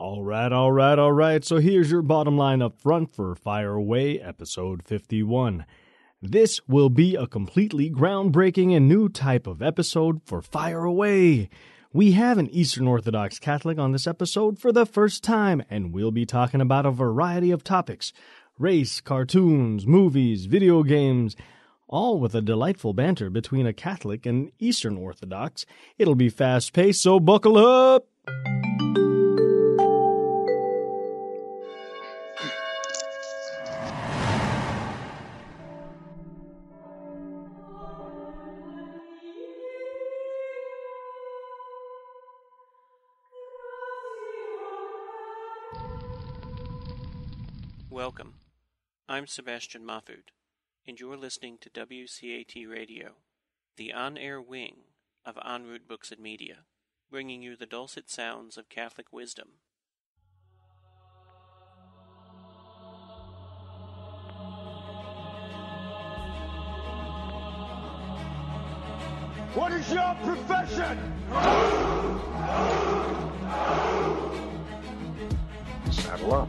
All right. So here's your bottom line up front for Fire Away, episode 51. This will be a completely groundbreaking and new type of episode for Fire Away. We have an Eastern Orthodox Catholic on this episode for the first time, and we'll be talking about a variety of topics. Race, cartoons, movies, video games, all with a delightful banter between a Catholic and Eastern Orthodox. It'll be fast-paced, so buckle up! Welcome. I'm Sebastian Mahfood, and you're listening to WCAT Radio, the on-air wing of En Route Books and Media, bringing you the dulcet sounds of Catholic wisdom. What is your profession? Saddle up.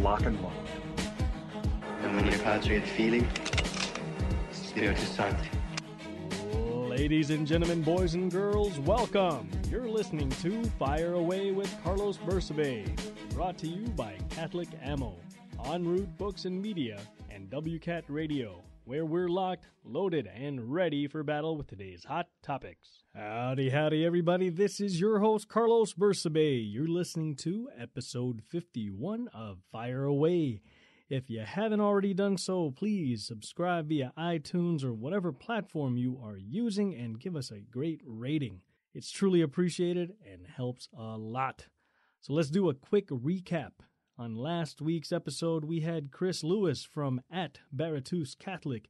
Lock and load. And when your patria is feeling, Spiritu Sancti. Ladies and gentlemen, boys and girls, welcome. You're listening to Fire Away with Carlos Bersabe, brought to you by Catholic Ammo, En Route Books and Media, and WCAT Radio, where we're locked, loaded, and ready for battle with today's hot topics. Howdy, everybody. This is your host, Carlos Bersabe. You're listening to episode 51 of Fire Away. If you haven't already done so, please subscribe via iTunes or whatever platform you are using and give us a great rating. It's truly appreciated and helps a lot. So let's do a quick recap. On last week's episode, we had Chris Lewis from At Baritus Catholic,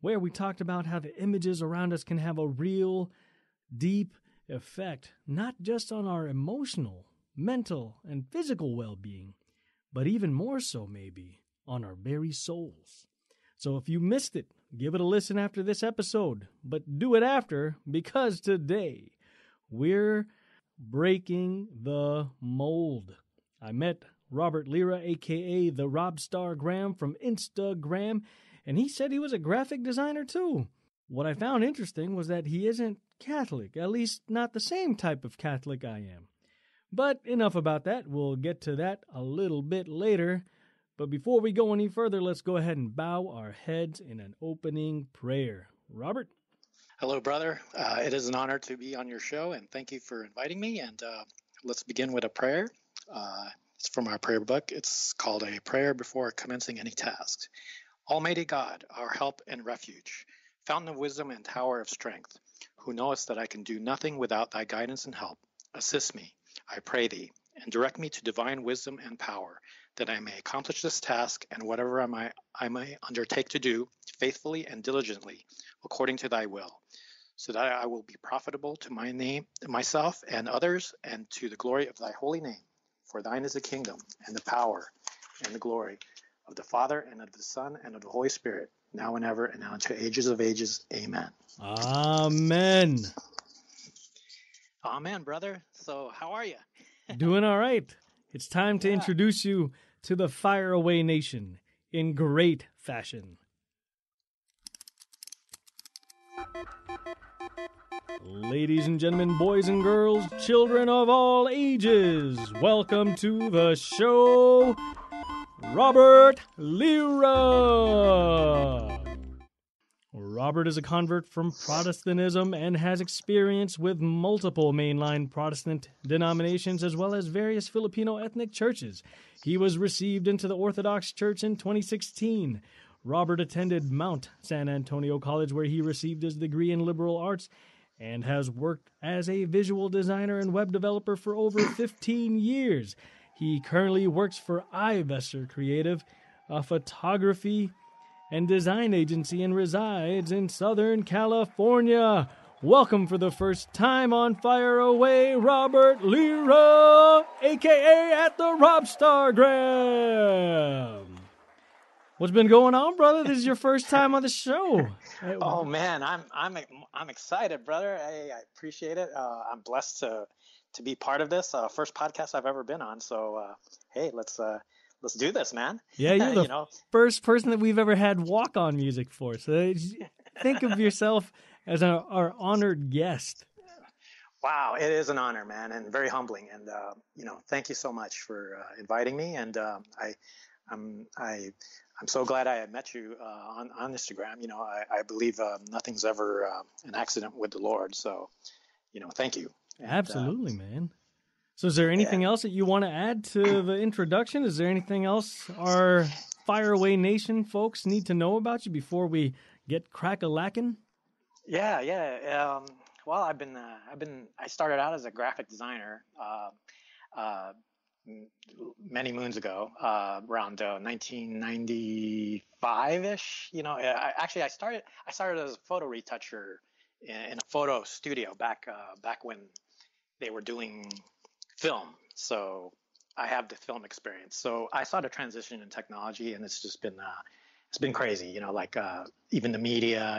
where we talked about how the images around us can have a real, deep effect, not just on our emotional, mental, and physical well-being, but even more so, maybe, on our very souls. So if you missed it, give it a listen after this episode, but do it after, because today we're breaking the mold. I met Robert Lira, a.k.a. the Robstar Graham from Instagram, and he said he was a graphic designer too. What I found interesting was that he isn't Catholic, at least not the same type of Catholic I am. But enough about that. We'll get to that a little bit later. But before we go any further, let's go ahead and bow our heads in an opening prayer. Robert? Hello, brother. It is an honor to be on your show, and thank you for inviting me. And let's begin with a prayer. It's from our prayer book. It's called A Prayer Before Commencing Any Task. Almighty God, our help and refuge, fountain of wisdom and tower of strength, who knowest that I can do nothing without thy guidance and help, assist me, I pray thee, and direct me to divine wisdom and power, that I may accomplish this task and whatever I may undertake to do faithfully and diligently according to thy will, so that I will be profitable to my name, myself and others, and to the glory of thy holy name. For thine is the kingdom and the power and the glory of the Father and of the Son and of the Holy Spirit, now and ever and unto ages of ages. Amen. Amen. Amen, brother. So how are you? Doing all right. It's time to introduce you to the Fire Away Nation in great fashion. Ladies and gentlemen, boys and girls, children of all ages, welcome to the show, Robert Lira. Robert is a convert from Protestantism and has experience with multiple mainline Protestant denominations as well as various Filipino ethnic churches. He was received into the Orthodox Church in 2016. Robert attended Mount San Antonio College, where he received his degree in liberal arts and has worked as a visual designer and web developer for over 15 years. He currently works for iVessor Creative, a photography and design agency, and resides in Southern California. Welcome for the first time on Fire Away, Robert Lira, a.k.a. at the Robstar Graham. What's been going on, brother? This is your first time on the show. Oh man, I'm excited, brother. I appreciate it. I'm blessed to to be part of this first podcast I've ever been on. So, hey, let's do this, man. Yeah, you're the first person that we've ever had walk-on music for. So think of yourself as our honored guest. Wow, it is an honor, man, and very humbling. And thank you so much for inviting me. And I'm so glad I met you on Instagram. I believe nothing's ever an accident with the Lord. So, thank you. And, absolutely, man. So is there anything else that you want to add to the introduction? Is there anything else our Fire Away Nation folks need to know about you before we get crack-a-lackin'? Yeah. Well, I started out as a graphic designer many moons ago, around 1995-ish. I started as a photo retoucher in a photo studio back when they were doing film. So I have the film experience. So I saw the transition in technology, and it's just been it's been crazy. Even the media.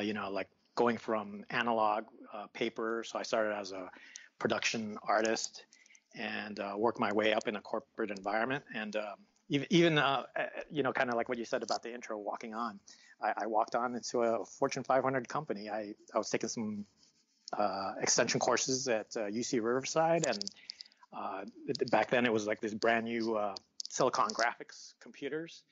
Going from analog paper. So I started as a production artist and worked my way up in a corporate environment. And kind of like what you said about the intro, walking on, I walked on into a Fortune 500 company. I was taking some extension courses at UC Riverside. And back then it was like this brand new Silicon Graphics computers.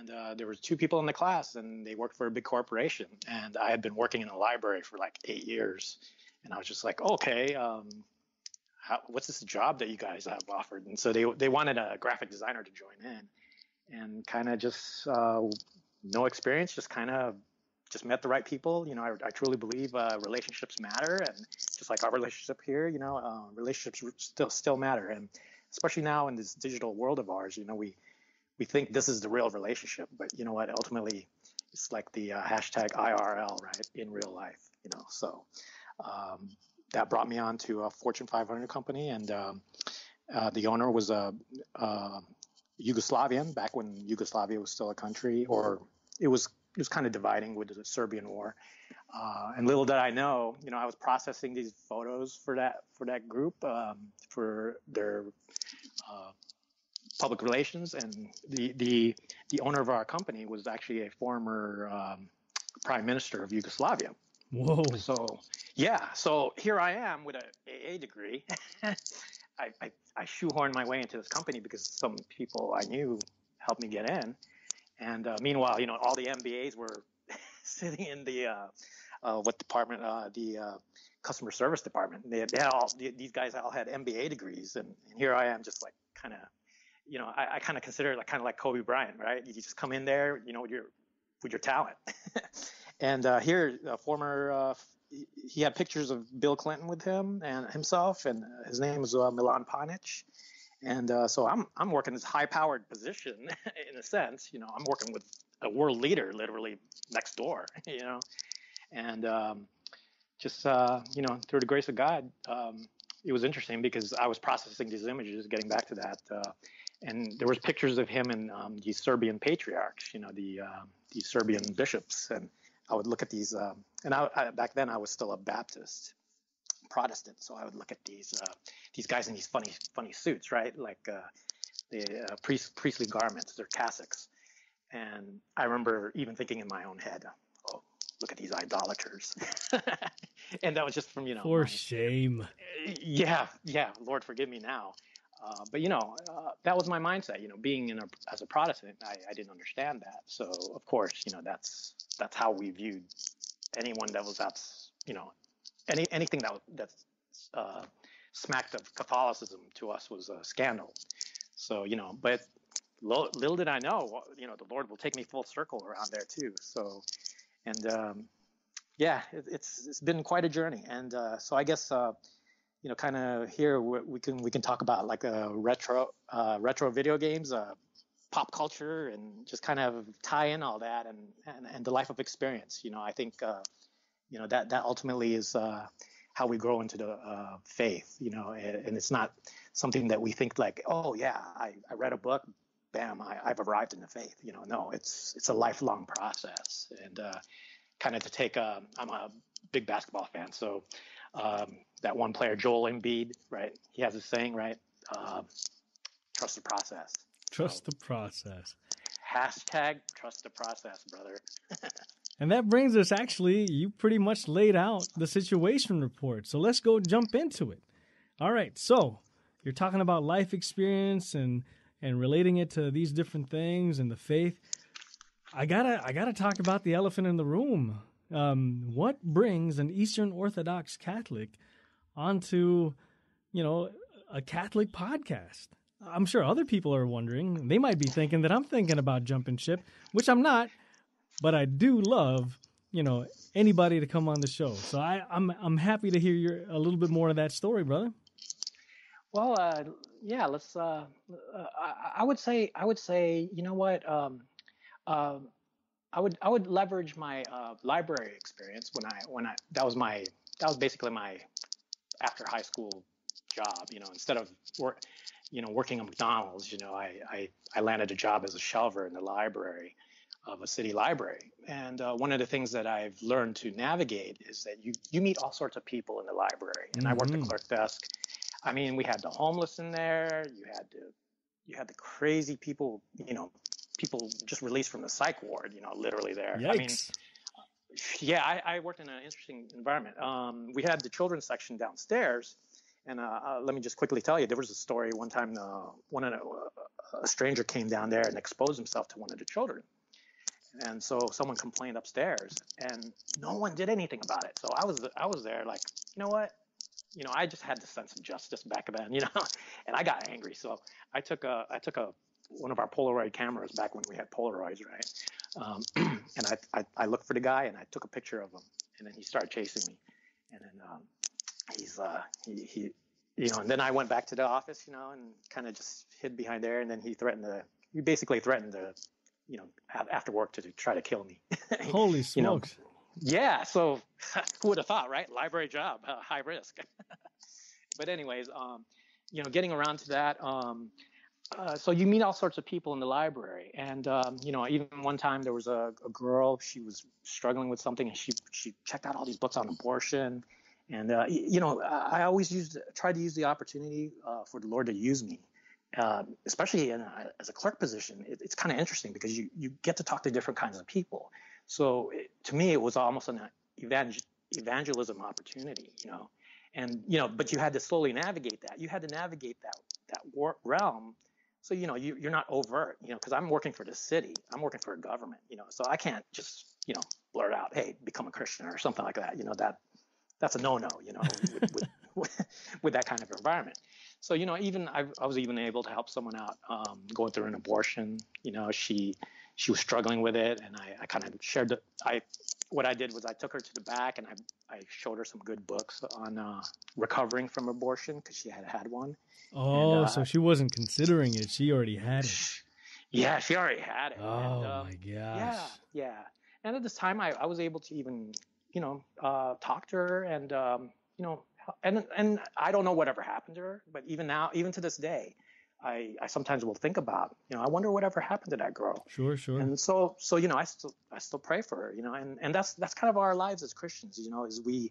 And there were two people in the class, and they worked for a big corporation. And I had been working in a library for like 8 years. And I was just like, okay, what's this job that you guys have offered? And so they wanted a graphic designer to join in, and kind of just no experience, just met the right people. I truly believe relationships matter. And just like our relationship here, relationships still matter. And especially now in this digital world of ours, we think this is the real relationship, but you know what? Ultimately, it's like the hashtag IRL, right? In real life, So that brought me on to a Fortune 500 company, and the owner was a Yugoslavian back when Yugoslavia was still a country, or it was kind of dividing with the Serbian war. And little did I know, I was processing these photos for that group for their. Public relations, and the owner of our company was actually a former prime minister of Yugoslavia. Whoa! So yeah, so here I am with an AA degree. I shoehorned my way into this company because some people I knew helped me get in, and meanwhile, all the MBAs were sitting in the what department? The customer service department. These guys all had MBA degrees, and here I am, just like kind of. I kind of consider it like Kobe Bryant, right? You just come in there, with your talent. And here, a former, he had pictures of Bill Clinton with him and himself, and his name was Milan Panic. And so I'm working this high-powered position in a sense. I'm working with a world leader, literally next door. And through the grace of God, it was interesting because I was processing these images, getting back to that. And there was pictures of him and the Serbian patriarchs, the Serbian bishops. And I would look at these. And back then I was still a Baptist Protestant, so I would look at these guys in these funny suits, right? Like the priestly garments, their cassocks. And I remember even thinking in my own head, "Oh, look at these idolaters." And that was just from For shame. Yeah. Lord, forgive me now. But that was my mindset. Being as a Protestant, I didn't understand that. So of course, that's how we viewed anyone that was anything that smacked of Catholicism to us was a scandal. So but little did I know, the Lord will take me full circle around there too. So, and yeah, it's been quite a journey. And so I guess. Kind of here we can talk about like retro video games, pop culture, and just kind of tie in all that and the life of experience. I think that ultimately is how we grow into the faith. And it's not something that we think like, oh yeah, I read a book, bam, I've arrived in the faith. No, it's a lifelong process. And kind of to take I'm a big basketball fan, so. That one player, Joel Embiid, right? He has this saying, right? Trust the process. Trust the process. Hashtag trust the process, brother. And that brings us, actually, you pretty much laid out the situation report. So let's go jump into it. All right. So you're talking about life experience and relating it to these different things and the faith. I gotta talk about the elephant in the room. What brings an Eastern Orthodox Catholic onto, a Catholic podcast? I'm sure other people are wondering. They might be thinking that I'm thinking about jumping ship, which I'm not, but I do love, anybody to come on the show. So I'm happy to hear a little bit more of that story, brother. Well, yeah, let's. I would say, you know what? I would leverage my library experience when I that was basically my after high school job. Instead of work. Working at McDonald's, I landed a job as a shelver in the library of a city library. And one of the things that I've learned to navigate is that you meet all sorts of people in the library. And mm-hmm. I worked the clerk desk. I mean, we had the homeless in there. You had the crazy people, people just released from the psych ward, literally there. Yikes. I mean, yeah, I worked in an interesting environment. We had the children's section downstairs. And let me just quickly tell you, there was a story one time. A stranger came down there and exposed himself to one of the children, and so someone complained upstairs, and no one did anything about it. So I was there, like, I just had the sense of justice back then, and I got angry. So I took one of our Polaroid cameras back when we had Polaroids, right? And I looked for the guy and I took a picture of him, and then he started chasing me, and then. And then I went back to the office, and kind of just hid behind there. And then he basically threatened to, after work to try to kill me. Holy smokes. Yeah. So who would have thought, right? Library job, high risk. But anyways, getting around to that. So you meet all sorts of people in the library. And, even one time there was a girl, she was struggling with something and she checked out all these books on abortion. And, I always tried to use the opportunity for the Lord to use me, especially as a clerk position. It's kind of interesting because you get to talk to different kinds of people. So to me, it was almost an evangelism opportunity, and, but you had to slowly navigate that. You had to navigate that realm. So, you're not overt, because I'm working for the city. I'm working for a government, so I can't just, blurt out, hey, become a Christian or something like that, That's a no-no, with that kind of environment. So, even I was even able to help someone out going through an abortion. She was struggling with it, and I kind of shared what I did was I took her to the back, and I showed her some good books on recovering from abortion because she had one. Oh, and, so she wasn't considering it. She already had it. Yeah, she already had it. Oh, and, my gosh. Yeah. And at this time, I was able to even – talk to her and, and I don't know whatever happened to her, but even now, even to this day, I sometimes will think about, I wonder whatever happened to that girl. Sure. And so, I still pray for her, and that's kind of our lives as Christians, is we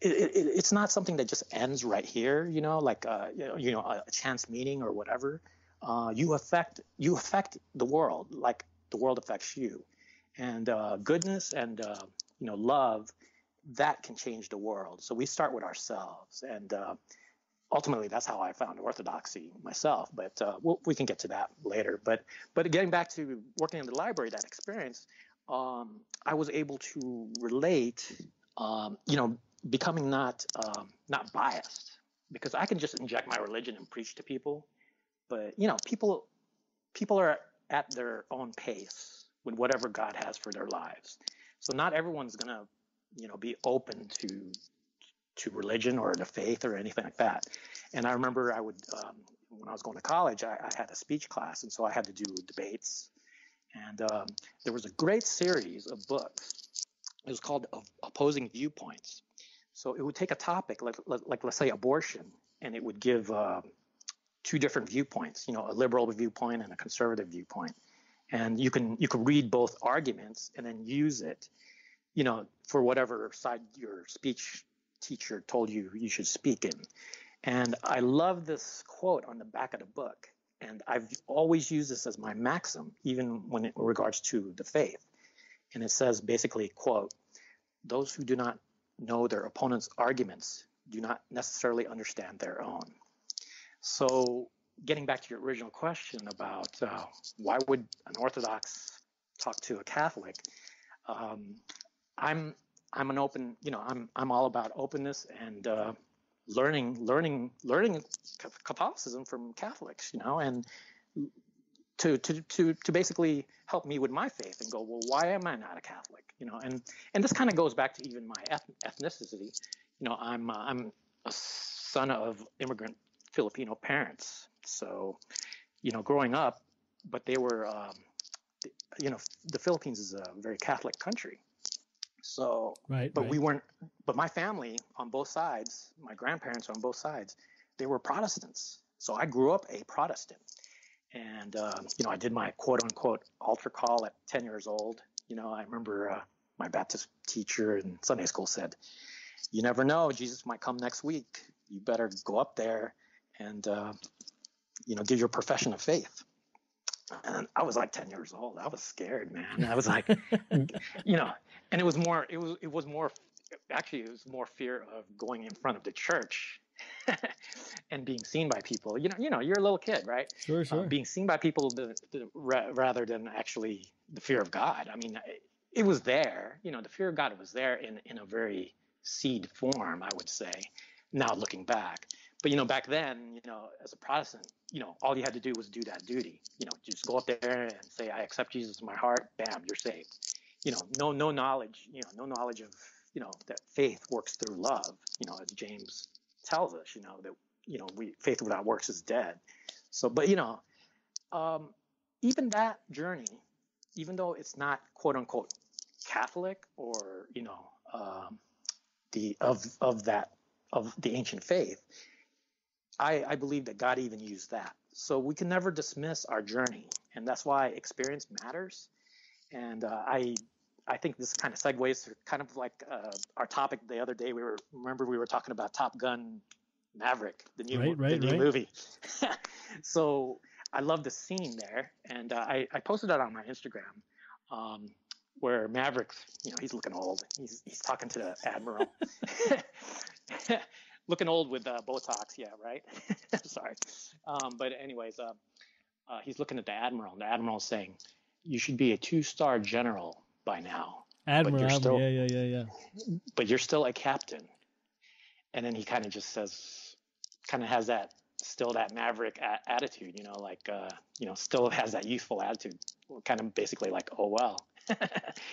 it's not something that just ends right here, like, a chance meeting or whatever. You affect the world, like the world affects you. And goodness and, love, that can change the world. So we start with ourselves. And ultimately, that's how I found Orthodoxy myself. But we can get to that later. But getting back to working in the library, that experience, I was able to relate, becoming not biased. Because I can just inject my religion and preach to people. But, people are at their own pace. With whatever God has for their lives. So not everyone's going to, be open to religion or to faith or anything like that. And I remember I would, when I was going to college, I had a speech class, and so I had to do debates. And there was a great series of books. It was called Opposing Viewpoints. So it would take a topic, like let's say abortion, and it would give two different viewpoints, a liberal viewpoint and a conservative viewpoint. And you can read both arguments and then use it you know, for whatever side your speech teacher told you you should speak in. And I love this quote on the back of the book. And I've always used this as my maxim, even when it regards to the faith. And it says basically, quote, "Those who do not know their opponent's arguments do not necessarily understand their own." So getting back to your original question about why would an Orthodox talk to a Catholic, I'm an open, you know, I'm all about openness and learning Catholicism from Catholics, you know, and to basically help me with my faith and go, well, why am I not a Catholic, you know? And this kind of goes back to even my ethnicity, you know. I'm a son of immigrant Filipino parents, so, you know, growing up, but they were, you know, the Philippines is a very Catholic country. So, right. We weren't, but my family on both sides, my grandparents on both sides, they were Protestants. So I grew up a Protestant, and, you know, I did my quote unquote altar call at 10 years old. You know, I remember my Baptist teacher in Sunday school said, "You never know, Jesus might come next week. You better go up there and, you know, give your profession of faith." And I was like 10 years old. I was scared, man. I was like, you know, and it was more fear of going in front of the church and being seen by people. You know, you're a little kid, right? Sure. Being seen by people rather than actually the fear of God. I mean, it was there, you know, the fear of God was there in a very seed form, I would say, now looking back. But, you know, back then, you know, as a Protestant, you know, all you had to do was do that duty. You know, just go up there and say, "I accept Jesus in my heart." Bam, you're saved. You know, no knowledge of, you know, that faith works through love. You know, as James tells us, you know, that, you know, faith without works is dead. So, but, you know, even that journey, even though it's not quote unquote Catholic or, you know, of the ancient faith, I believe that God even used that. So we can never dismiss our journey, and that's why experience matters. And I think this kind of segues to kind of like our topic the other day. We were talking about Top Gun Maverick, the new movie. So I love the scene there, and I posted that on my Instagram, where Maverick, you know, he's looking old. He's talking to the admiral. Looking old with Botox, yeah, right? Sorry. But anyways, he's looking at the admiral, and the admiral's saying, "You should be a two-star general by now. Admiral, yeah. But you're still a captain." And then he kind of just says, kind of has that, still that Maverick attitude, you know, like, you know, still has that youthful attitude, kind of basically like, oh, well.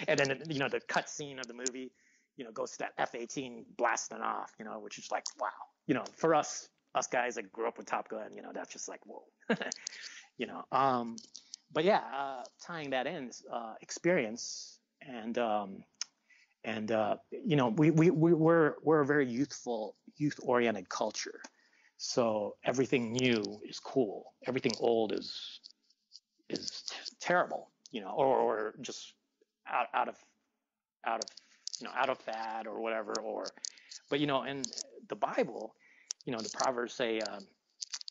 And then, you know, the cut scene of the movie, you know, goes to that F-18 blasting off, you know, which is like, wow, you know, for us guys that grew up with Top Gun, you know, that's just like, whoa, you know. But yeah, tying that in, experience and you know, we're a very youth-oriented culture, so everything new is cool, everything old is terrible, you know, or just out of you know, out of fad or whatever, but, you know, in the Bible, you know, the Proverbs say,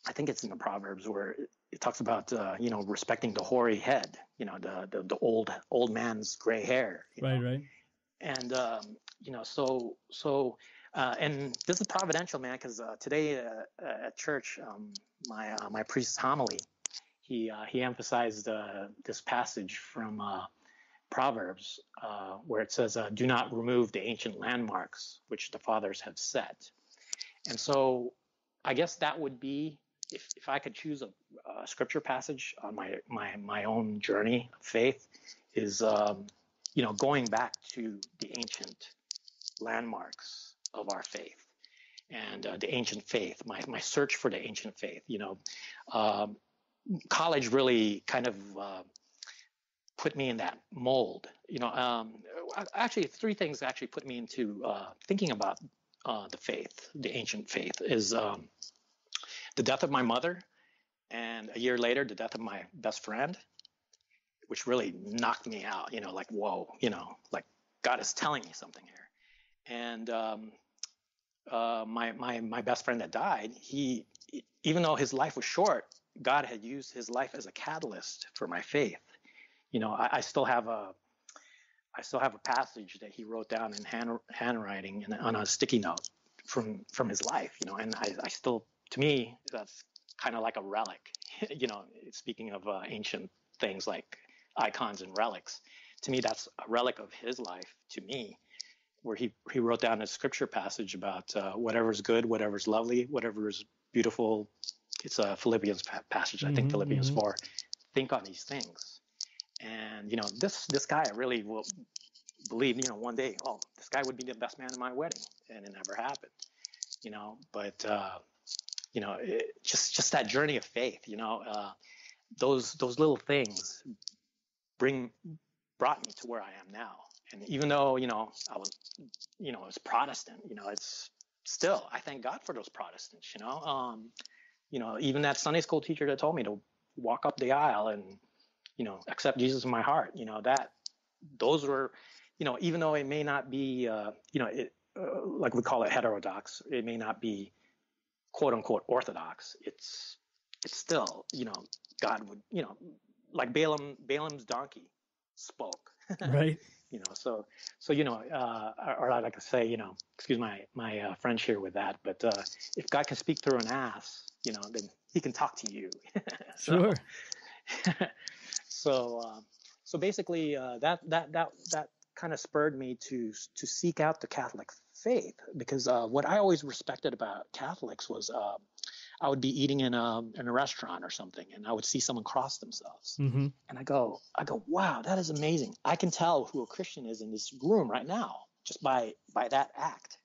I think it's in the Proverbs where it talks about, you know, respecting the hoary head, you know, the old man's gray hair. Right. And, you know, and this is providential, man, because today at church, my priest's homily, he emphasized this passage from Proverbs, where it says, "Do not remove the ancient landmarks which the fathers have set." And so I guess that would be, if I could choose a scripture passage on my own journey of faith, is, you know, going back to the ancient landmarks of our faith and the ancient faith, my search for the ancient faith. You know, college really kind of put me in that mold, you know. Actually, three things actually put me into thinking about the faith, the ancient faith, is the death of my mother, and a year later, the death of my best friend, which really knocked me out, you know, like, whoa, you know, like, God is telling me something here. And my best friend that died, he, even though his life was short, God had used his life as a catalyst for my faith. You know, I still have a passage that he wrote down in handwriting and on a sticky note from his life, you know, and I still, to me, that's kind of like a relic, you know, speaking of ancient things like icons and relics. To me, that's a relic of his life to me, where he wrote down a scripture passage about whatever's good, whatever's lovely, whatever's beautiful. It's a Philippians passage, I think Philippians 4. Think on these things. And, you know, this guy, I really will believe, you know, one day, oh, this guy would be the best man in my wedding. And it never happened, you know. But, you know, just that journey of faith, you know, those little things brought me to where I am now. And even though, you know, I was, you know, it's Protestant, you know, it's still, I thank God for those Protestants, you know. You know, even that Sunday school teacher that told me to walk up the aisle and, you know, accept Jesus in my heart, you know, those were, you know, even though it may not be, you know, like we call it heterodox, it may not be quote unquote orthodox. It's still, you know, God would, you know, like Balaam's donkey spoke, right? You know, so, you know, or I like to say, you know, excuse my French here with that, but if God can speak through an ass, you know, then he can talk to you. Sure. So basically, that kind of spurred me to seek out the Catholic faith, because what I always respected about Catholics was I would be eating in a restaurant or something, and I would see someone cross themselves, and I go, wow, that is amazing. I can tell who a Christian is in this room right now just by that act,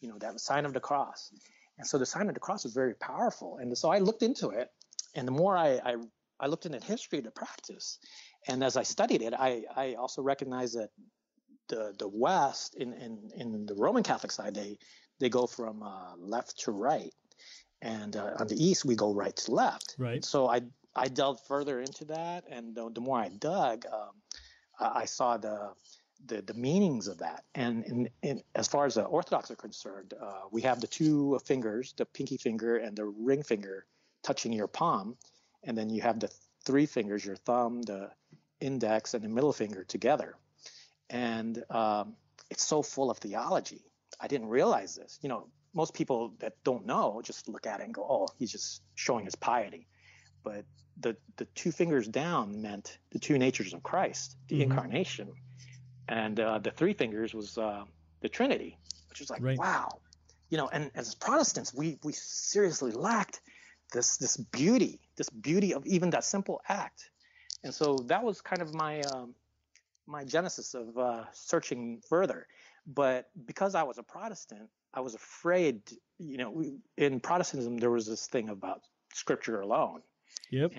you know, that sign of the cross. And so the sign of the cross is very powerful. And so I looked into it, and the more I looked into history to practice, and as I studied it, I also recognized that the West in the Roman Catholic side, they go from left to right, and on the East we go right to left. Right. So I delved further into that, and the more I dug, I saw the meanings of that. And as far as the Orthodox are concerned, we have the two fingers, the pinky finger and the ring finger, touching your palm, and then you have the three fingers, your thumb, the index, and the middle finger together. And it's so full of theology. I didn't realize this. You know, most people that don't know just look at it and go, oh, he's just showing his piety. But the two fingers down meant the two natures of Christ, the incarnation. And the three fingers was the Trinity, which is like, right. Wow. You know, and as Protestants, we seriously lacked this beauty of even that simple act. And so that was kind of my genesis of searching further. But because I was a Protestant, I was afraid, you know, in Protestantism, there was this thing about Scripture alone. Yep.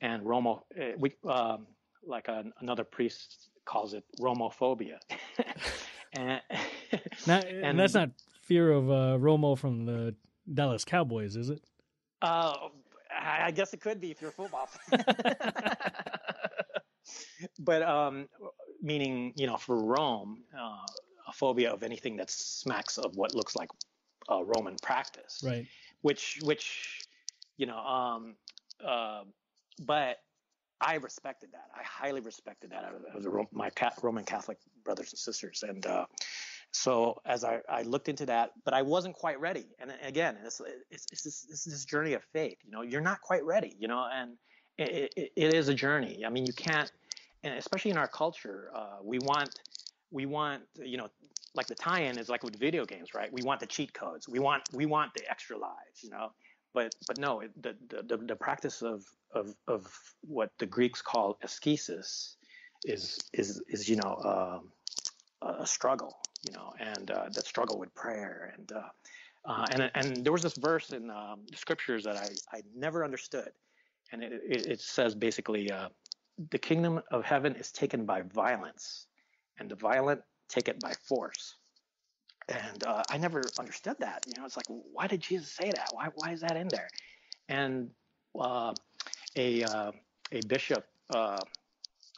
And Romo, like another priest calls it Romophobia. and that's not fear of Romo from the Dallas Cowboys, is it? I guess it could be if you're a football fan. But meaning, you know, for Rome, a phobia of anything that smacks of what looks like a Roman practice. Right. Which, you know, but I respected that. I highly respected that of my Roman Catholic brothers and sisters. And so as I looked into that, but I wasn't quite ready. And again, it's this journey of faith. You know, you're not quite ready, you know, and it is a journey. I mean, you can't, and especially in our culture, we want, you know, like the tie-in is like with video games, right? We want the cheat codes. We want the extra lives, you know. But no, the practice of what the Greeks call ascesis is you know a struggle, you know, and that struggle with prayer and there was this verse in the scriptures that I never understood, and it says basically the kingdom of heaven is taken by violence, and the violent take it by force. And I never understood that. You know, it's like, why did Jesus say that? Why is that in there? And a bishop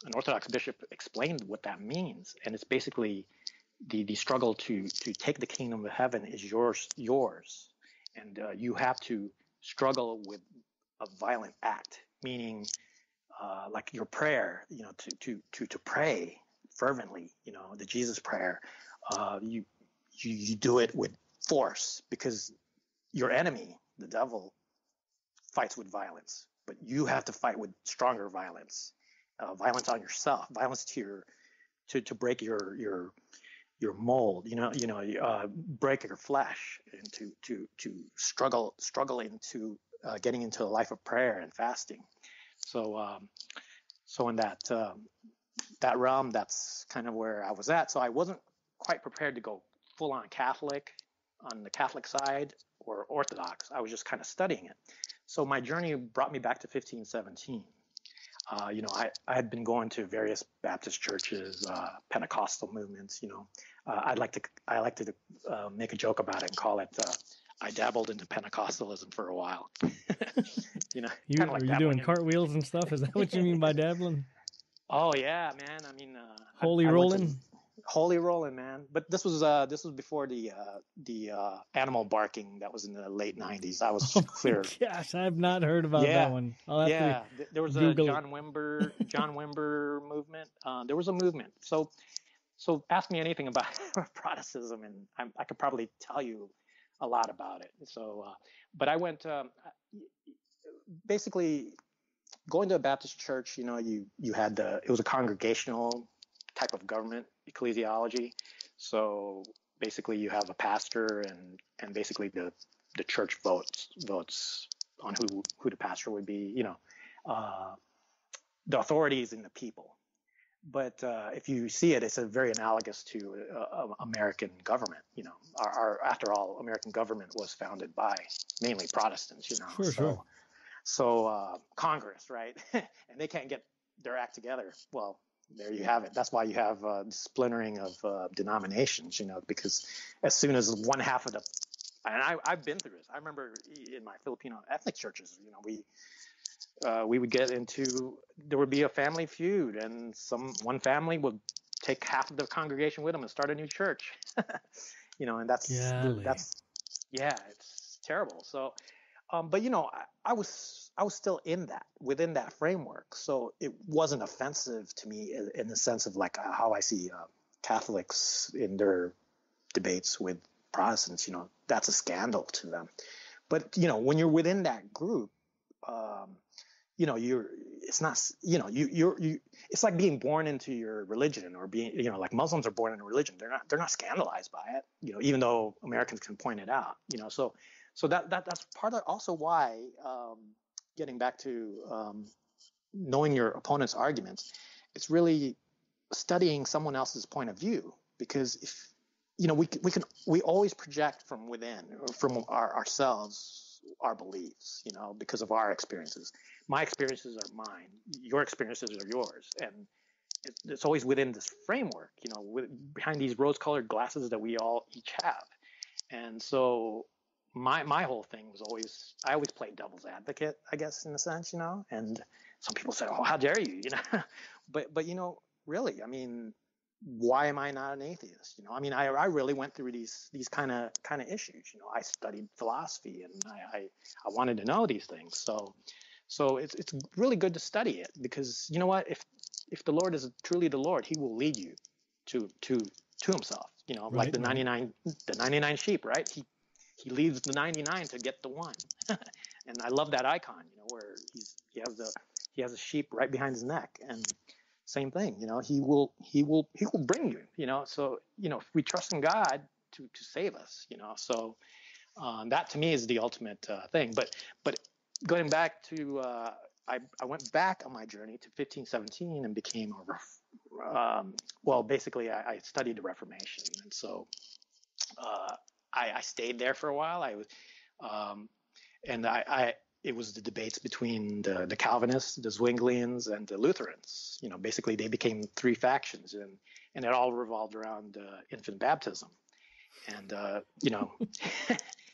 an Orthodox bishop explained what that means, and it's basically the struggle to take the kingdom of heaven is yours, and you have to struggle with a violent act, meaning like your prayer, you know, to pray fervently, you know, the Jesus prayer. You do it with force because your enemy, the devil, fights with violence, but you have to fight with stronger violence, violence on yourself, violence to break your mold, break your flesh, and to struggle into getting into a life of prayer and fasting. So in that realm, that's kind of where I was at. So I wasn't quite prepared to go full on Catholic on the Catholic side or Orthodox. I was just kind of studying it. So my journey brought me back to 1517. I had been going to various Baptist churches, Pentecostal movements. I like to make a joke about it and call it. I dabbled into Pentecostalism for a while. Were you doing cartwheels and stuff? Is that what you mean by dabbling? Oh yeah, man. I mean, holy rolling, man. But this was before the animal barking that was in the late 90s. I was clear. Gosh, I've not heard about that one. There was Google a John Wimber movement. There was a movement. So ask me anything about Protestantism, and I could probably tell you a lot about it. So, but I went basically going to a Baptist church. You had it was a congregational type of government, ecclesiology. So basically, you have a pastor, and basically the church votes on who the pastor would be. The authority is in the people. But if you see it, it's very analogous to American government. After all, American government was founded by mainly Protestants. So Congress, right? And they can't get their act together. Well, there you have it. That's why you have splintering of denominations. Because as soon as one half of the, and I've been through this. I remember in my Filipino ethnic churches, we would get into, there would be a family feud, and one family would take half of the congregation with them and start a new church. And it's terrible. So, but I was still within that framework. So it wasn't offensive to me in the sense of like how I see Catholics in their debates with Protestants. That's a scandal to them. But when you're within that group, it's like being born into your religion, or being, like Muslims are born into religion. They're not scandalized by it, even though Americans can point it out, so that's part of also why, getting back to, knowing your opponent's arguments, it's really studying someone else's point of view, because if, we always project from within, or from ourselves, our beliefs, because of our experiences. My experiences are mine. Your experiences are yours. And it's always within this framework, behind these rose-colored glasses that we all each have. And so my whole thing was always, I always played devil's advocate, I guess, in a sense, and some people said, oh, how dare you, but really, I mean, why am I not an atheist? I really went through these kind of issues. I studied philosophy, and I wanted to know these things. So it's really good to study it, because you know what? If the Lord is truly the Lord, he will lead you to himself. Right. Like the 99 sheep, right? He leaves the 99 to get the one. And I love that icon, where he has a sheep right behind his neck, and same thing, he will bring you, so, if we trust in God to save us, so, that to me is the ultimate thing. But going back to, I went back on my journey to 1517 and became I studied the Reformation. And so, I stayed there for a while. I was, it was the debates between the Calvinists, the Zwinglians, and the Lutherans. Basically they became three factions, and it all revolved around infant baptism, and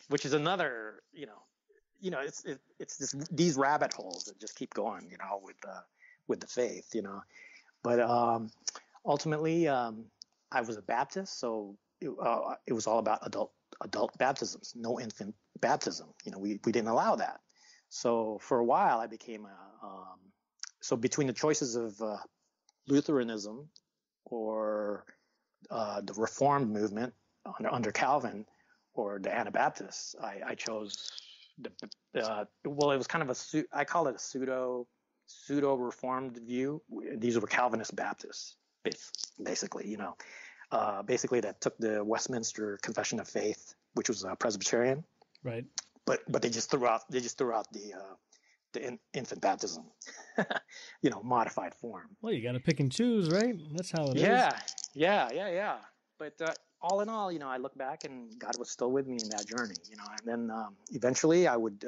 which is another it's these rabbit holes that just keep going with the faith. But ultimately, I was a Baptist, so it was all about adult baptisms, no infant baptism. You know, we didn't allow that. So for a while, I became so between the choices of Lutheranism or the Reformed movement under Calvin or the Anabaptists, I chose it was kind of I call it a pseudo Reformed view. These were Calvinist Baptists, basically, you know, basically that took the Westminster Confession of Faith, which was Presbyterian, right? But they just threw out the infant baptism, you know, modified form. Well, you got to pick and choose, right? That's how it is. Yeah. But all in all, you know, I look back and God was still with me in that journey, you know. And then eventually, I would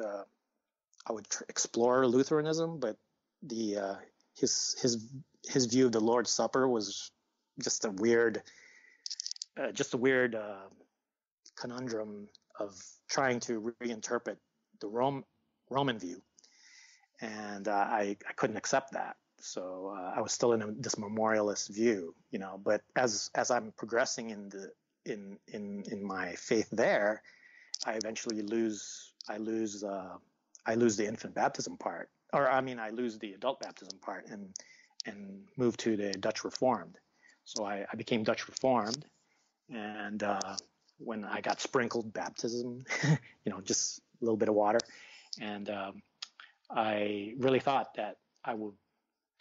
explore Lutheranism, but the his view of the Lord's Supper was just a weird conundrum of trying to reinterpret the Roman view. And I couldn't accept that. So I was still in this memorialist view, you know, but as I'm progressing in my faith there, I eventually lose the infant baptism part, or I mean, I lose the adult baptism part and move to the Dutch Reformed. So I became Dutch Reformed, and when I got sprinkled baptism, you know, just a little bit of water, and I really thought that I would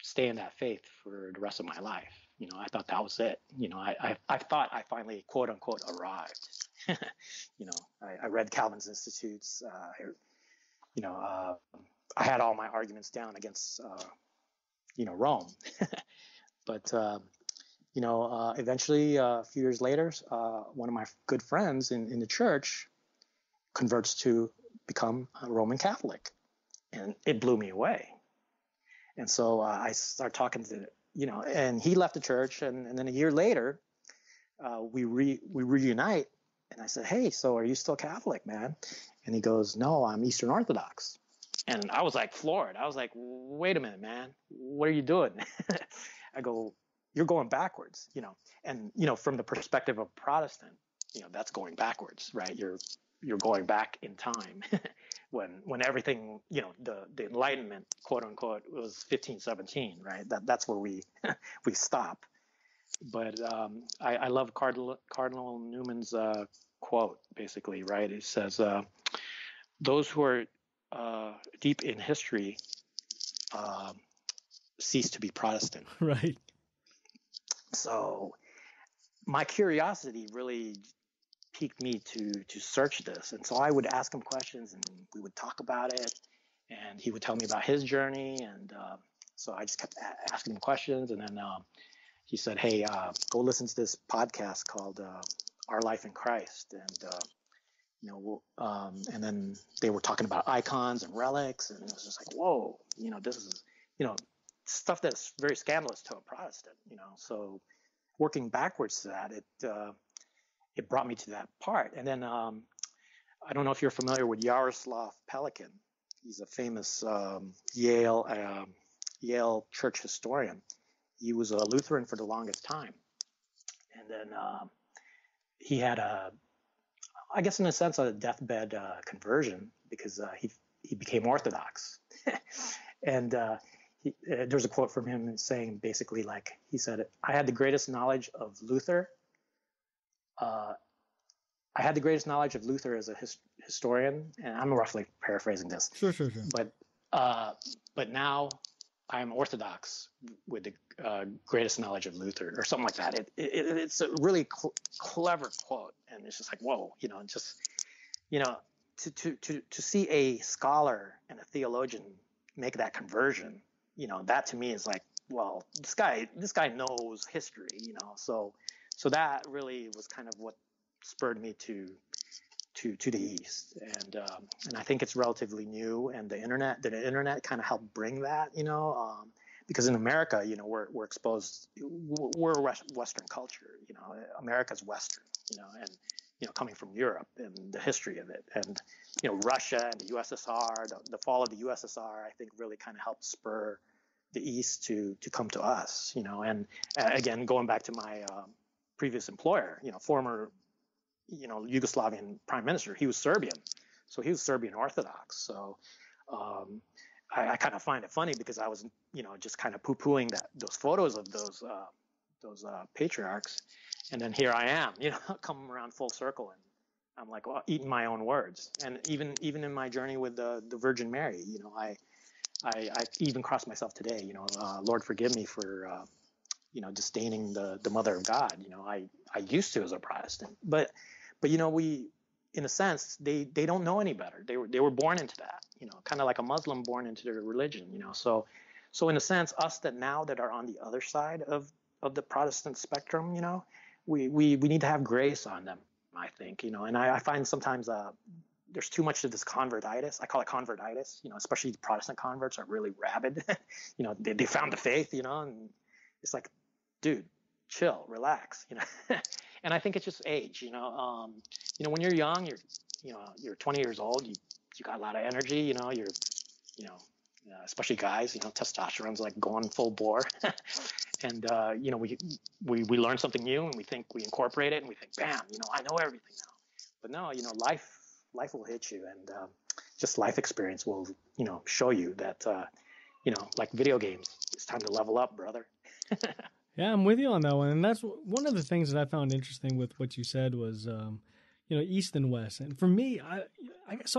stay in that faith for the rest of my life. You know, I thought that was it. You know, I thought I finally, quote unquote, arrived. You know, I read Calvin's Institutes. I had all my arguments down against, Rome. But, eventually, a few years later, one of my good friends in the church converts to become a Roman Catholic. And it blew me away. And so I start talking to, you know, and he left the church. And then a year later, we reunite. And I said, hey, so are you still Catholic, man? And he goes, no, I'm Eastern Orthodox. And I was like floored. I was like, wait a minute, man. What are you doing? I go, you're going backwards, you know. And, you know, from the perspective of Protestant, you know, that's going backwards, right? You're going back in time when everything, you know, the Enlightenment, quote unquote, was 1517, right? That's where we stop. But I love Cardinal Newman's quote, basically, right? It says, those who are deep in history cease to be Protestant. Right. So my curiosity really piqued me to search this. And so I would ask him questions and we would talk about it, and he would tell me about his journey. And so I just kept asking him questions. And then he said, hey, go listen to this podcast called Our Life in Christ. And, and then they were talking about icons and relics. And it was just like, whoa, you know, this is, you know, stuff that's very scandalous to a Protestant, you know. So working backwards to that, it brought me to that part. And then I don't know if you're familiar with Yaroslav Pelikan. He's a famous Yale church historian. He was a Lutheran for the longest time. And then he had a deathbed conversion, because he became Orthodox. And there's a quote from him saying basically, like, he said, I had the greatest knowledge of Luther as a historian, and I'm roughly paraphrasing this. Sure. But now I'm Orthodox with the greatest knowledge of Luther, or something like that. It's a really clever quote, and it's just like, whoa, you know, just, you know, to see a scholar and a theologian make that conversion, you know, that to me is like, well, this guy knows history, you know, so that really was kind of what spurred me to the East. And and I think it's relatively new, and the internet kind of helped bring that, you know, because in America, you know, we're exposed, we're Western culture, you know, America's Western, you know, and, you know, coming from Europe and the history of it, and, you know, Russia and the USSR, the fall of the USSR, I think really kind of helped spur the East to come to us, you know. And again, going back to my previous employer, you know, former, you know, Yugoslavian prime minister, he was Serbian. So he was Serbian Orthodox. So I kind of find it funny because I was, you know, just kind of poo-pooing that those photos of those patriarchs. And then here I am, you know, coming around full circle, and I'm like, well, eating my own words. And even in my journey with the Virgin Mary, you know, I even crossed myself today, you know, Lord, forgive me for, you know, disdaining the Mother of God. You know, I used to as a Protestant, but you know, we, in a sense, they don't know any better. They were born into that, you know, kind of like a Muslim born into their religion, you know. So in a sense, us that are on the other side of the Protestant spectrum, you know, we need to have grace on them, I think, you know. And I find sometimes there's too much of this convertitis. I call it convertitis, you know, especially the Protestant converts are really rabid. You know, they found the faith, you know, and it's like, dude, chill, relax, you know. And I think it's just age, you know. You know, when you're young, you're 20 years old, you got a lot of energy, you know, especially guys, you know, testosterone's like going full bore. And, you know, we learn something new and we think we incorporate it and we think, bam, you know, I know everything now. But no, you know, life will hit you, and just life experience will, you know, show you that, you know, like video games, it's time to level up, brother. Yeah, I'm with you on that one. And that's one of the things that I found interesting with what you said was, you know, East and West. And for me, I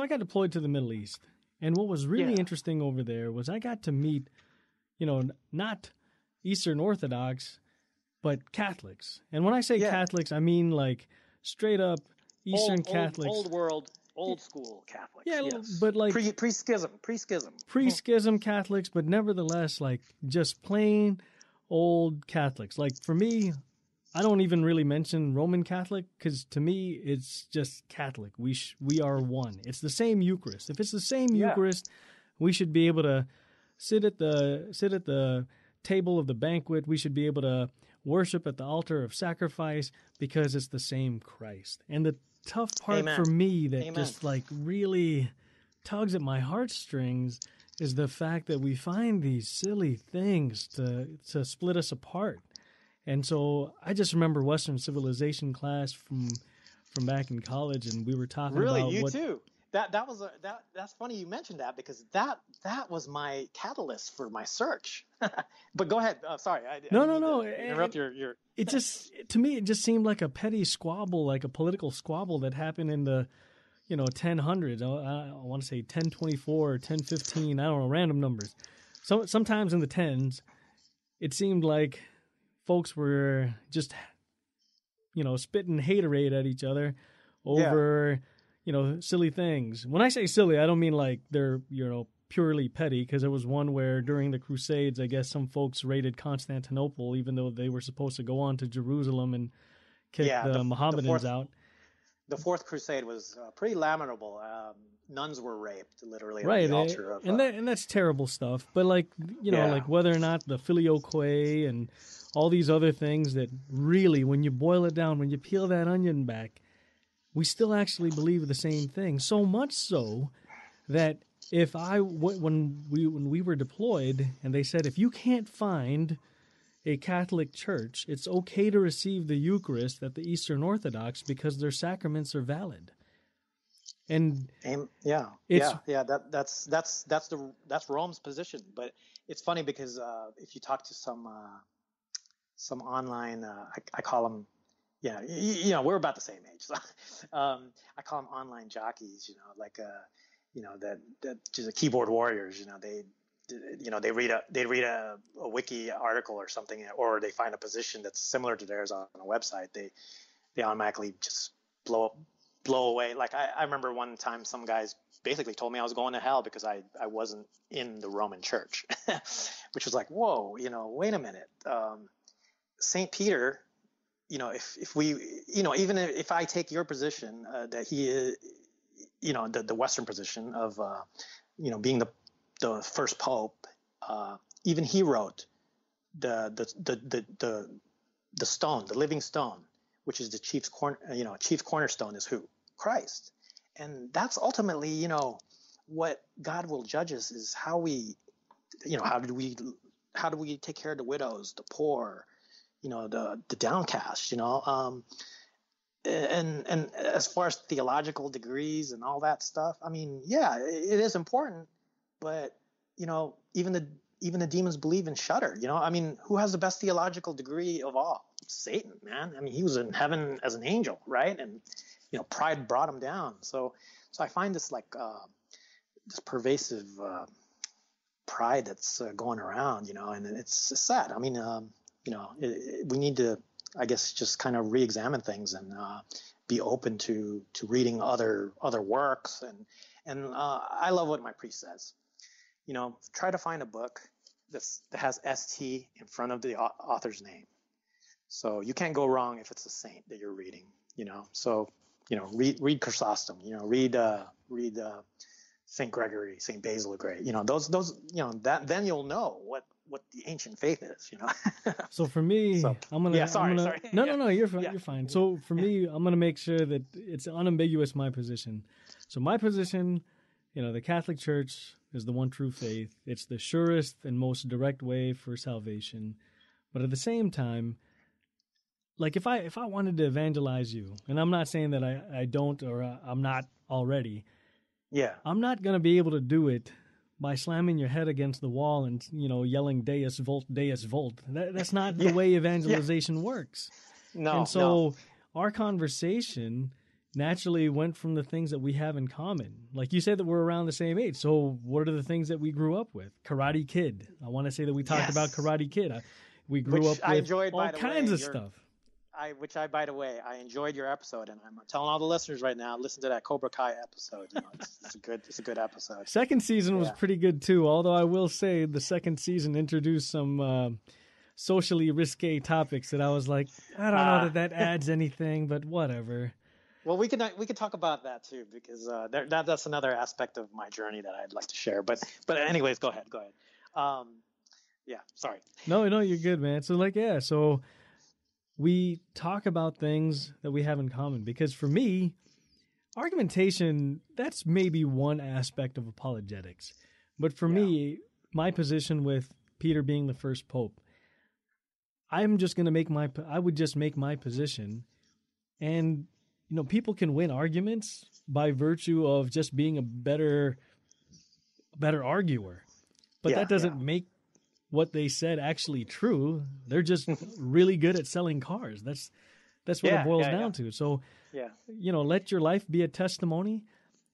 got deployed to the Middle East. And what was really interesting over there was I got to meet, you know, not Eastern Orthodox, but Catholics. And when I say Catholics, I mean like straight up Eastern Catholics. Old world, old school Catholics. Yeah, yes. But like pre-schism Catholics, but nevertheless, like just plain old Catholics. Like for me, I don't even really mention Roman Catholic because to me, it's just Catholic. We are one. It's the same Eucharist. If it's the same Eucharist, we should be able to sit at the table of the banquet. We should be able to worship at the altar of sacrifice because it's the same Christ. And the tough part for me that just like really tugs at my heartstrings is the fact that we find these silly things to split us apart. And so I just remember Western Civilization class from back in college, and we were talking about too. That was that's funny you mentioned that because that was my catalyst for my search. But go ahead. Sorry, I interrupt your. It just to me it just seemed like a petty squabble, like a political squabble that happened in the 1000s. I want to say 1024, 1015. I don't know, random numbers. So sometimes in the tens, it seemed like folks were just, you know, spitting haterade at each other over, you know, silly things. When I say silly, I don't mean like they're, you know, purely petty, because there was one where during the Crusades, I guess some folks raided Constantinople, even though they were supposed to go on to Jerusalem and kick the Mohammedans out. The Fourth Crusade was pretty lamentable. Nuns were raped, literally, on the altar of... And that's terrible stuff. But, like, you know, like whether or not the filioque and all these other things that really, when you boil it down, when you peel that onion back, we still actually believe the same thing. So much so that if when we were deployed and they said, if you can't find a Catholic church, it's okay to receive the Eucharist at the Eastern Orthodox because their sacraments are valid. And that's Rome's position. But it's funny because if you talk to some online, I call them, you know, we're about the same age. I call them online jockeys, you know, like you know, that just keyboard warriors. You know, they read a wiki article or something, or they find a position that's similar to theirs on a website. They automatically just blow away. Like I remember one time some guys basically told me I was going to hell because I wasn't in the Roman church, which was like, whoa, you know, wait a minute. St. Peter, you know, if we, you know, even if I take your position that he, you know, the Western position of, you know, being the first Pope, even he wrote the stone, the living stone, which is the chief cornerstone is who? Christ. And that's ultimately, you know, what God will judge us is how we, you know, how do we how do we take care of the widows, the poor, you know, the downcast, you know, and as far as theological degrees and all that stuff, I mean, yeah, it is important, but you know, even the demons believe and shudder, you know, I mean, who has the best theological degree of all? Satan, man. I mean, he was in heaven as an angel, right? And, you know, pride brought him down. So I find this like, this pervasive, pride that's going around, you know, and it's sad. I mean, you know, we need to, I guess, just kind of reexamine things and be open to reading other works. And I love what my priest says. You know, try to find a book that has ST in front of the author's name. So you can't go wrong if it's a saint that you're reading, you know. So, you know, read Chrysostom, you know, read Saint Gregory, Saint Basil the Great, you know, those, you know, that then you'll know what the ancient faith is, you know. So for me, sorry. No, you're fine. Yeah. You're fine. So for me, I'm going to make sure that it's unambiguous, my position. So my position, you know, the Catholic Church is the one true faith. It's the surest and most direct way for salvation. But at the same time, like if I wanted to evangelize you, and I'm not saying that I don't or I'm not already. Yeah, I'm not going to be able to do it by slamming your head against the wall and, you know, yelling Deus Volt, Deus Volt. That's not the way evangelization works. No. And so our conversation naturally went from the things that we have in common. Like you said that we're around the same age. So what are the things that we grew up with? Karate Kid. I want to say that we talked about Karate Kid. We grew up with all kinds of stuff. I enjoyed your episode, and I'm telling all the listeners right now, listen to that Cobra Kai episode. You know, it's a good episode. Second season was pretty good too, although I will say the second season introduced some socially risque topics that I was like, I don't know that adds anything, but whatever. Well, we could talk about that too, because that's another aspect of my journey that I'd like to share. But anyways, go ahead. Sorry. No, you're good, man. So we talk about things that we have in common, because for me, argumentation, that's maybe one aspect of apologetics. But for me, my position with Peter being the first pope, I would just make my position. And, you know, people can win arguments by virtue of just being a better arguer. But that doesn't make what they said actually true. They're just really good at selling cars. That's what it boils down to. So, you know, let your life be a testimony,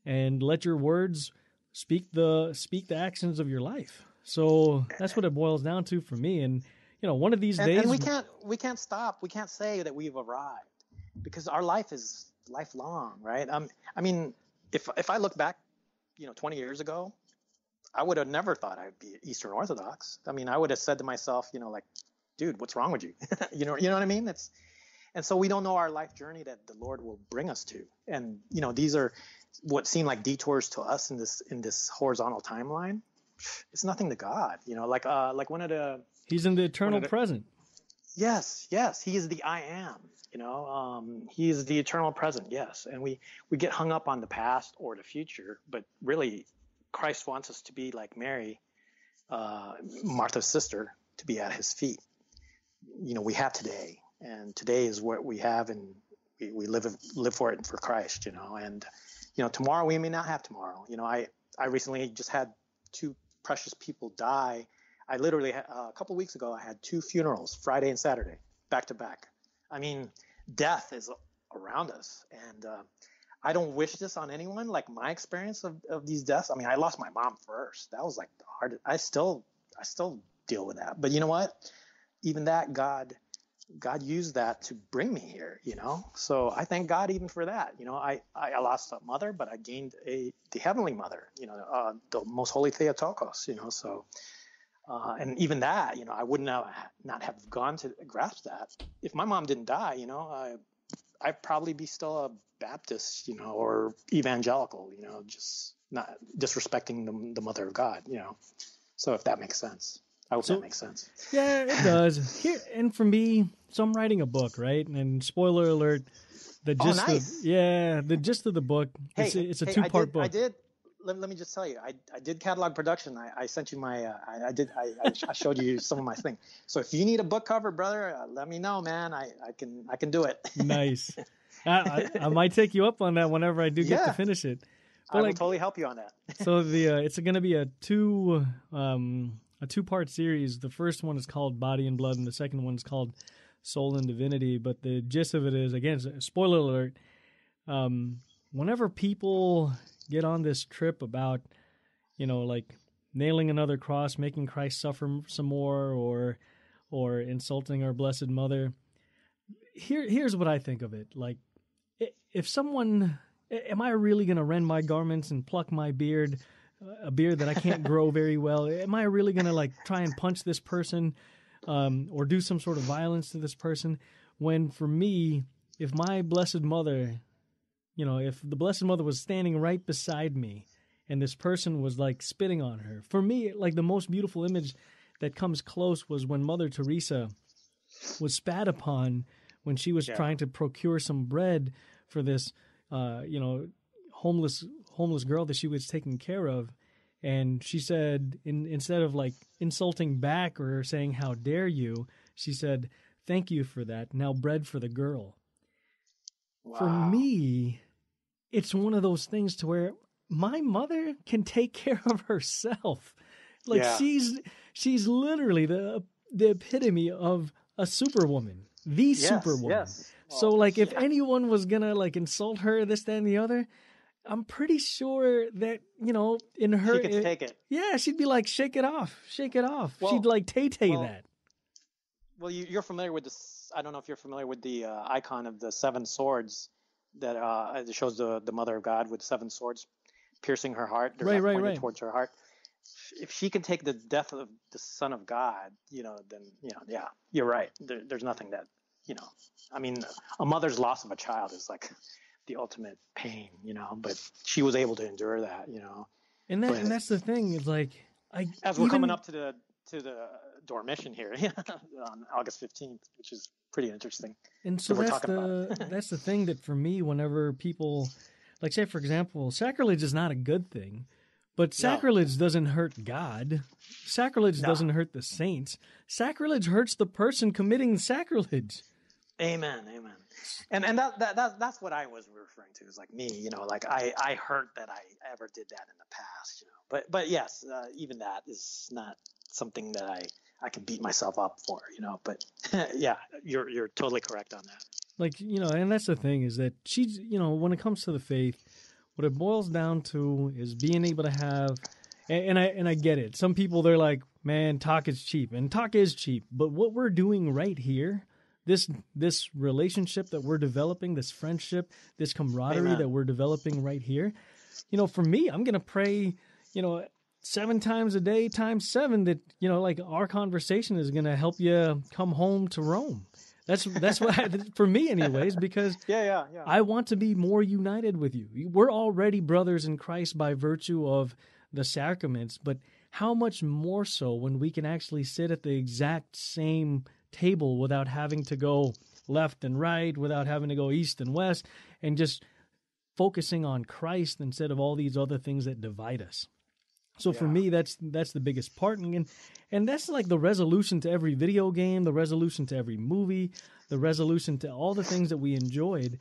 and let your words speak the actions of your life. So that's what it boils down to for me. And, you know, one of these days, and we can't stop. We can't say that we've arrived, because our life is lifelong, right? I mean, if I look back, you know, 20 years ago, I would have never thought I'd be Eastern Orthodox. I mean, I would have said to myself, you know, like, dude, what's wrong with you? you know what I mean? And so we don't know our life journey that the Lord will bring us to. And, you know, these are what seem like detours to us in this horizontal timeline. It's nothing to God, you know, like one of the, he's in the eternal present. Yes. He is the I am, you know, he is the eternal present. Yes. And we get hung up on the past or the future, but really, Christ wants us to be like Mary, Martha's sister, to be at his feet. You know, we have today, and today is what we have, and we live for it and for Christ, you know. And, you know, tomorrow, we may not have tomorrow. You know, I recently just had two precious people die. I literally, a couple of weeks ago, I had two funerals, Friday and Saturday, back to back. I mean, death is around us, and I don't wish this on anyone. Like my experience of these deaths, I mean, I lost my mom first. That was like the hardest. I still deal with that. But you know what? Even that, God used that to bring me here, you know? So I thank God even for that. You know, I lost a mother, but I gained the heavenly mother, you know, the most holy Theotokos, you know? So, and even that, you know, I would not have gone to grasp that. If my mom didn't die, you know, I'd probably be still a Baptist, you know, or evangelical, you know, just not disrespecting the Mother of God, you know. So if that makes sense. I hope that makes sense. Yeah, it does. Here, and for me, so I'm writing a book, right? And spoiler alert, the gist of the book, it's a two-part book. I did let me just tell you, I did catalog production. I sent you my, I showed you some of my thing. So if you need a book cover, brother, let me know, man. I can do it. Nice. I might take you up on that whenever I do get to finish it. But I will totally help you on that. So it's going to be a two-part series. The first one is called Body and Blood, and the second one is called Soul and Divinity. But the gist of it is, again, spoiler alert, whenever people get on this trip about, nailing another cross, making Christ suffer some more, or insulting our Blessed Mother, here's what I think of it. Like, if someone, am I really going to rend my garments and pluck my beard, a beard that I can't grow very well? Am I really going to try and punch this person, or do some sort of violence to this person? When for me, if my Blessed Mother, if the Blessed Mother was standing right beside me and this person was spitting on her, for me, the most beautiful image that comes close was when Mother Teresa was spat upon when she was trying to procure some bread for this, homeless girl that she was taking care of. And she said, instead of insulting back or saying, "How dare you," she said, "Thank you for that. Now bread for the girl." Wow. For me, it's one of those things to where my mother can take care of herself. She's literally the epitome of a superwoman, superwoman. Yes. So if anyone was going to insult her, this, that, and the other, I'm pretty sure that, in her, she could take it. Yeah. She'd be like, shake it off. Well, she'd that. Well, you're familiar with this. I don't know if you're familiar with the icon of the seven swords that shows the Mother of God with seven swords piercing her heart, pointed towards her heart. If she can take the death of the Son of God, then you're right. There's nothing that, a mother's loss of a child is the ultimate pain, but she was able to endure that, And that's the thing. It's as we're coming up to the Dormition here on August 15th, which is pretty interesting. And so that's the thing that for me, whenever people, say, for example, sacrilege is not a good thing, but sacrilege doesn't hurt God. Sacrilege doesn't hurt the saints. Sacrilege hurts the person committing sacrilege. Amen. And that's what I was referring to. Is me, I hurt that I ever did that in the past, But yes, even that is not something that I can beat myself up for, But yeah, you're totally correct on that. And that's the thing is that she's, when it comes to the faith, what it boils down to is being able to have, and I get it. Some people they're like, man, talk is cheap. But what we're doing right here. This relationship that we're developing, this friendship, this camaraderie that we're developing right here, for me, I'm going to pray, 7 times a day times 7 that, our conversation is going to help you come home to Rome. That's what for me anyways, because I want to be more united with you. We're already brothers in Christ by virtue of the sacraments, but how much more so when we can actually sit at the exact same table without having to go left and right, without having to go east and west, and just focusing on Christ instead of all these other things that divide us. So for me, that's the biggest part. And that's the resolution to every video game, the resolution to every movie, the resolution to all the things that we enjoyed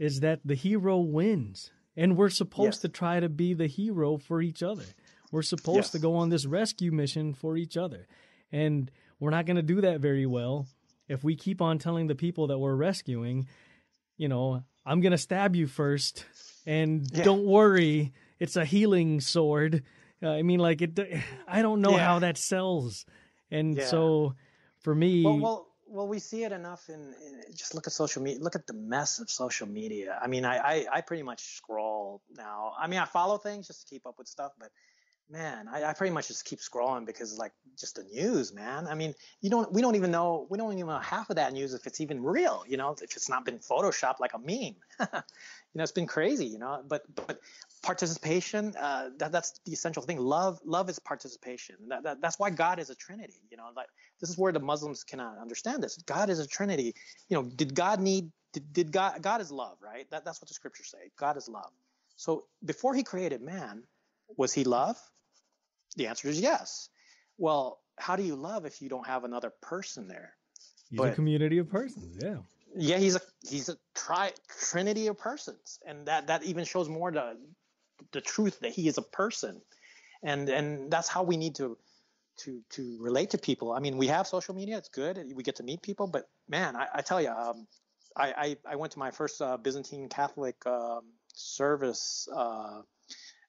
is that the hero wins. And we're supposed to try to be the hero for each other. We're supposed to go on this rescue mission for each other. And we're not going to do that very well if we keep on telling the people that we're rescuing, I'm going to stab you first, and don't worry, it's a healing sword. I don't know how that sells. And so for me... Well, we see it enough in just look at social media. Look at the mess of social media. I pretty much scroll now. I follow things just to keep up with stuff, but... Man, I pretty much just keep scrolling because just the news, man. We don't even know half of that news if it's even real, if it's not been photoshopped like a meme. It's been crazy, But participation, that's the essential thing. Love is participation. That's why God is a Trinity. This is where the Muslims cannot understand this. God is a Trinity. God is love, right? That's what the scriptures say. God is love. So before He created man, Was he love? The answer is yes. Well, how do you love if you don't have another person there? He's a community of persons, yeah. Yeah, he's a trinity of persons, and that even shows more the truth that he is a person, and that's how we need to relate to people. I mean, we have social media; it's good, and we get to meet people. But man, I tell you, I went to my first Byzantine Catholic service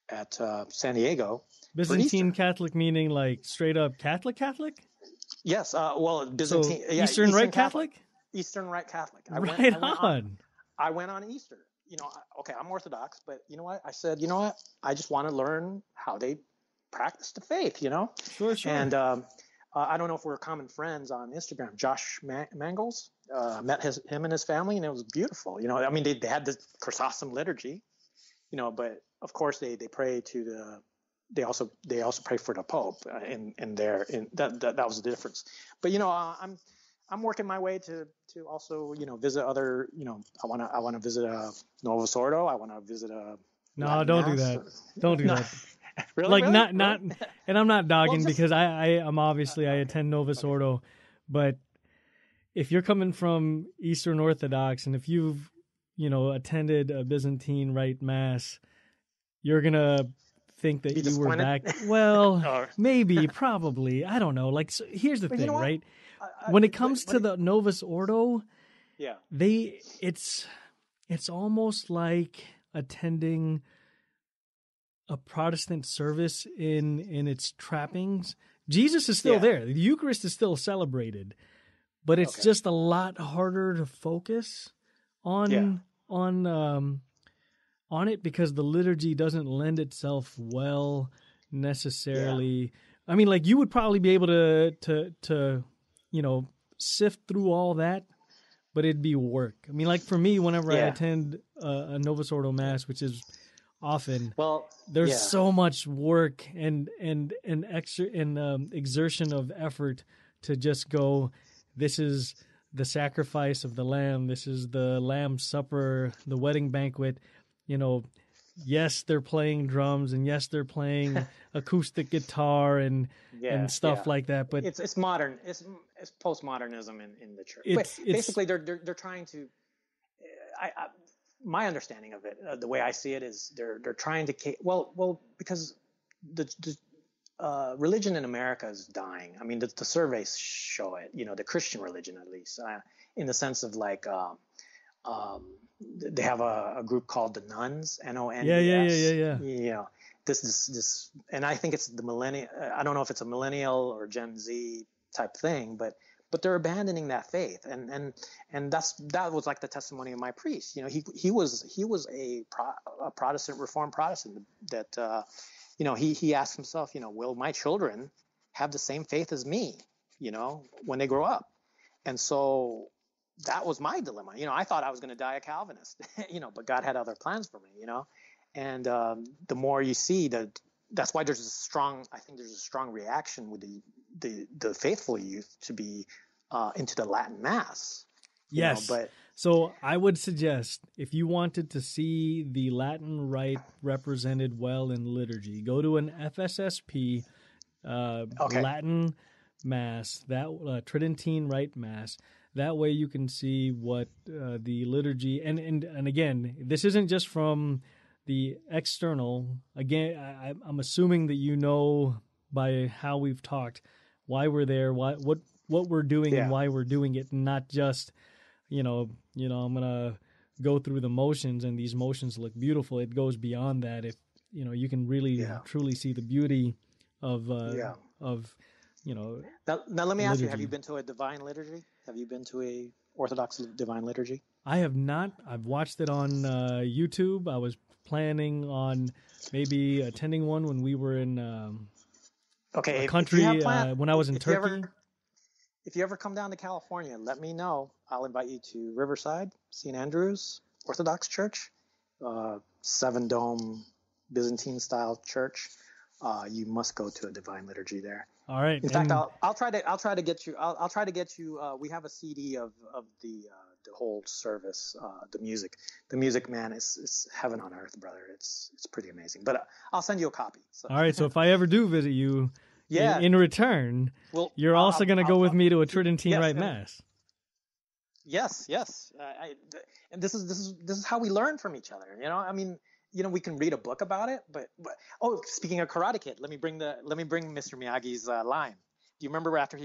at San Diego. Byzantine Catholic meaning like straight up Catholic? Yes. Well, Byzantine. So yeah, Eastern Rite Catholic? Eastern Rite Catholic. I went on Easter. You know, okay, I'm Orthodox, but you know what? I said, you know what? I just want to learn how they practice the faith, you know? Sure. And I don't know if we're common friends on Instagram. Josh Mangles, met him and his family, and it was beautiful. You know, I mean, they had this Chrysostom liturgy, you know, but of course they pray to the... They also pray for the Pope that was the difference. But you know, I'm working my way to also, you know, visit other, you know, I want to visit a Novus Ordo. I want to visit a no. Don't do that. Don't do that. Really? Like really? Not. And I'm not dogging because I'm obviously I attend Novus Ordo, but if you're coming from Eastern Orthodox and if you've, you know, attended a Byzantine Rite Mass, you're gonna think that you were back. Well, no. Maybe, probably. I don't know. Like, so here's the thing, you know, right? When it comes to the Novus Ordo, yeah, it's almost like attending a Protestant service in its trappings. Jesus is still there. The Eucharist is still celebrated, but it's just a lot harder to focus on it because the liturgy doesn't lend itself well necessarily. Yeah. I mean, like you would probably be able to you know, sift through all that, but it'd be work. I mean, like for me, whenever I attend a Novus Ordo Mass, which is often, there's so much work and extra and exertion of effort to just go, this is the sacrifice of the Lamb, this is the Lamb's Supper, the wedding banquet. You know, yes, they're playing drums, and yes, they're playing acoustic guitar and stuff like that. But it's modern. It's postmodernism in the church. Basically, they're trying to. My understanding of it, the way I see it, is they're trying to. Well, because the religion in America is dying. I mean, the surveys show it. You know, the Christian religion, at least, in the sense of like. They have a group called the Nuns, NONES. Yeah. You know, this, and I think it's the millennial. I don't know if it's a millennial or Gen Z type thing, but they're abandoning that faith, and that was like the testimony of my priest. You know, he was a Protestant, Reformed Protestant that, you know, he asked himself, you know, will my children have the same faith as me, you know, when they grow up, and so. That was my dilemma. You know, I thought I was going to die a Calvinist, you know, but God had other plans for me, you know, and the more you see that's why there's a strong reaction with the faithful youth to be into the Latin Mass. Yes. Know, but so I would suggest if you wanted to see the Latin Rite represented well in liturgy, go to an FSSP Latin Mass, that Tridentine Rite Mass. That way you can see what the liturgy and again, this isn't just from the external. Again, I'm assuming that you know by how we've talked why we're there, what we're doing and why we're doing it, not just, you know, I'm going to go through the motions and these motions look beautiful. It goes beyond that. If, you know, you can really truly see the beauty of you know. Now let me ask you, have you been to a divine liturgy? Have you been to a Orthodox divine liturgy? I have not. I've watched it on YouTube. I was planning on maybe attending one when we were in a country when I was in Turkey. If you ever come down to California, let me know. I'll invite you to Riverside, St. Andrews Orthodox Church, seven-dome Byzantine-style church. You must go to a divine liturgy there. All right. In fact, I'll try to get you. We have a CD of the the whole service, the music, man, is heaven on earth, brother. It's pretty amazing. But I'll send you a copy. So. All right. So if I ever do visit you, in return, well, you're also going to go with me to a Tridentine Rite Mass. Yes, yes. And this is how we learn from each other. You know, I mean, you know, we can read a book about it, but speaking of Karate Kid, let me bring Mr. Miyagi's line. Do you remember after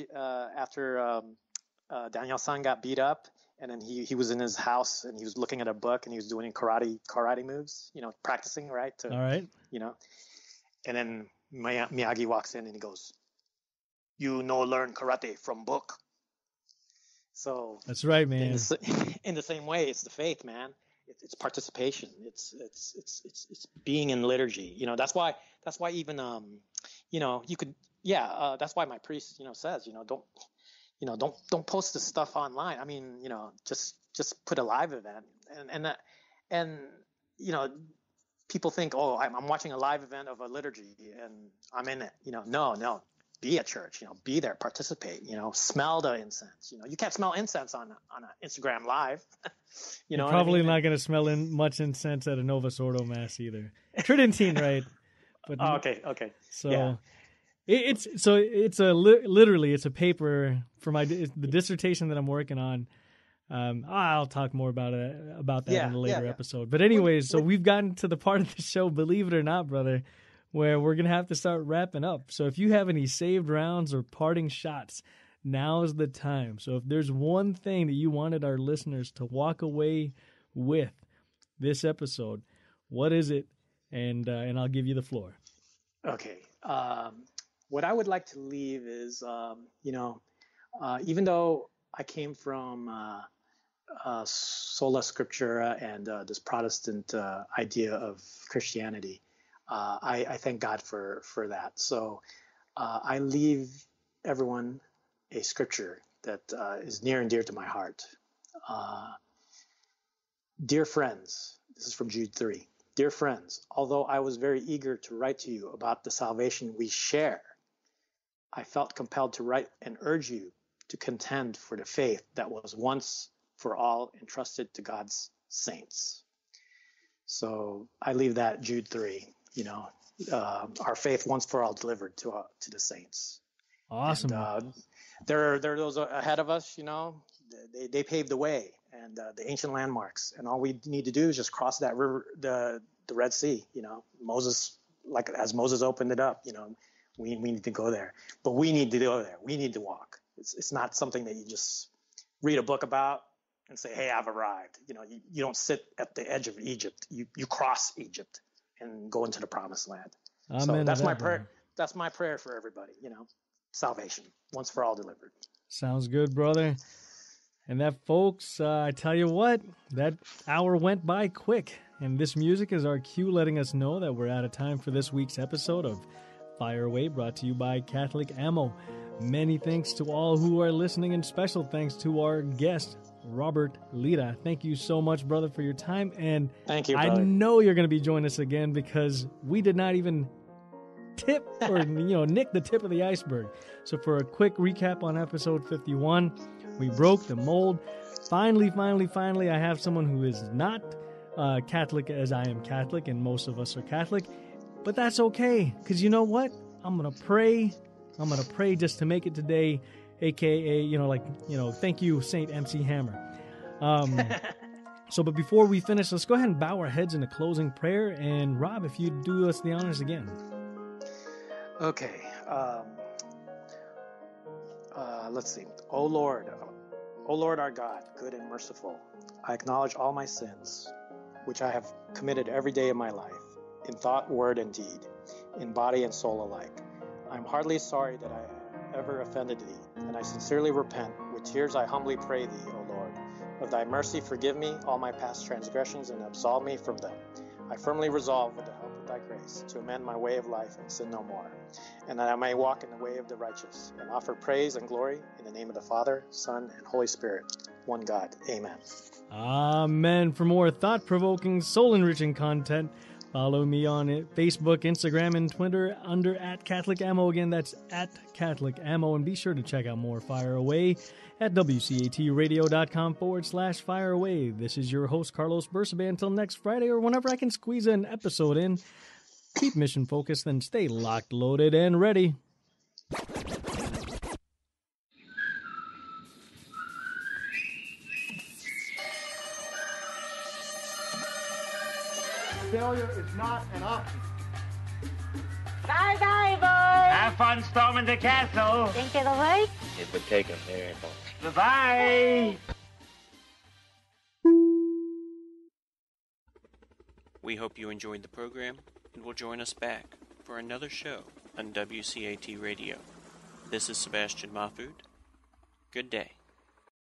Daniel-san got beat up, and then he was in his house and he was looking at a book and he was doing karate moves, you know, practicing, right? All right. You know, and then Miyagi walks in and he goes, "You no learn karate from book." So that's right, man. In the same way, it's the faith, man. It's participation. It's being in liturgy. You know, that's why even you know, you could that's why my priest, you know, says, you know, don't post this stuff online. I mean, you know, just put a live event and you know, people think, oh, I'm watching a live event of a liturgy and I'm in it. You know, no. Be at church, you know, be there, participate, you know, smell the incense. You know, you can't smell incense on an Instagram live. You know, you're probably not going to smell much incense at a Novus Ordo Mass either. Tridentine, right? But okay. So yeah. It's literally a paper for the dissertation that I'm working on. I'll talk more about that in a later episode. But anyways, so we've gotten to the part of the show, believe it or not, brother, where we're going to have to start wrapping up. So if you have any saved rounds or parting shots, now's the time. So if there's one thing that you wanted our listeners to walk away with this episode, what is it? And I'll give you the floor. Okay. What I would like to leave is, even though I came from sola scriptura and this Protestant idea of Christianity, I thank God for that. So I leave everyone a scripture that is near and dear to my heart. Dear friends, this is from Jude 3. Dear friends, although I was very eager to write to you about the salvation we share, I felt compelled to write and urge you to contend for the faith that was once for all entrusted to God's saints. So I leave that Jude 3. You know, our faith once for all delivered to the saints. Awesome. And, there are those ahead of us, you know, they paved the way and the ancient landmarks. And all we need to do is just cross that river, the Red Sea, you know, Moses, like as Moses opened it up, you know, we need to go there, but we need to go there. We need to walk. It's not something that you just read a book about and say, hey, I've arrived. You know, you don't sit at the edge of Egypt. You cross Egypt and go into the promised land. Amen. So that's my prayer. That's my prayer for everybody, you know, salvation once for all delivered. Sounds good, brother. And that, folks, I tell you what, that hour went by quick. And this music is our cue letting us know that we're out of time for this week's episode of Fire Away, brought to you by Catholic Ammo. Many thanks to all who are listening, and special thanks to our guest, Robert Lira. Thank you so much, brother, for your time. And thank you, brother. I know you're going to be joining us again, because we did not even tip or nick the tip of the iceberg. So for a quick recap on episode 51, we broke the mold. Finally, I have someone who is not Catholic as I am Catholic, and most of us are Catholic. But that's okay, because you know what? I'm going to pray just to make it today. AKA, thank you, Saint MC Hammer. But before we finish, let's go ahead and bow our heads in a closing prayer. And Rob, if you'd do us the honors again. Okay. Let's see. O Lord, our God, good and merciful, I acknowledge all my sins, which I have committed every day of my life, in thought, word, and deed, in body and soul alike. I'm heartily sorry that I ever offended thee, and I sincerely repent. With tears I humbly pray thee, O Lord, of thy mercy forgive me all my past transgressions and absolve me from them. I firmly resolve, with the help of thy grace, to amend my way of life and sin no more, and that I may walk in the way of the righteous, and offer praise and glory in the name of the Father, Son, and Holy Spirit, one God. Amen. Amen. For more thought-provoking, soul-enriching content, Follow me on Facebook, Instagram, and Twitter under @CatholicAmmo. Again, that's @CatholicAmmo. And be sure to check out more Fire Away at wcatradio.com/fireaway. This is your host, Carlos Bersabe. Until next Friday or whenever I can squeeze an episode in, keep mission focused and stay locked, loaded, and ready. Failure is not an option. Bye-bye, boys. Have fun storming the castle. Think it'll work? It would take a miracle. Bye-bye. We hope you enjoyed the program and will join us back for another show on WCAT Radio. This is Sebastian Mahfood. Good day.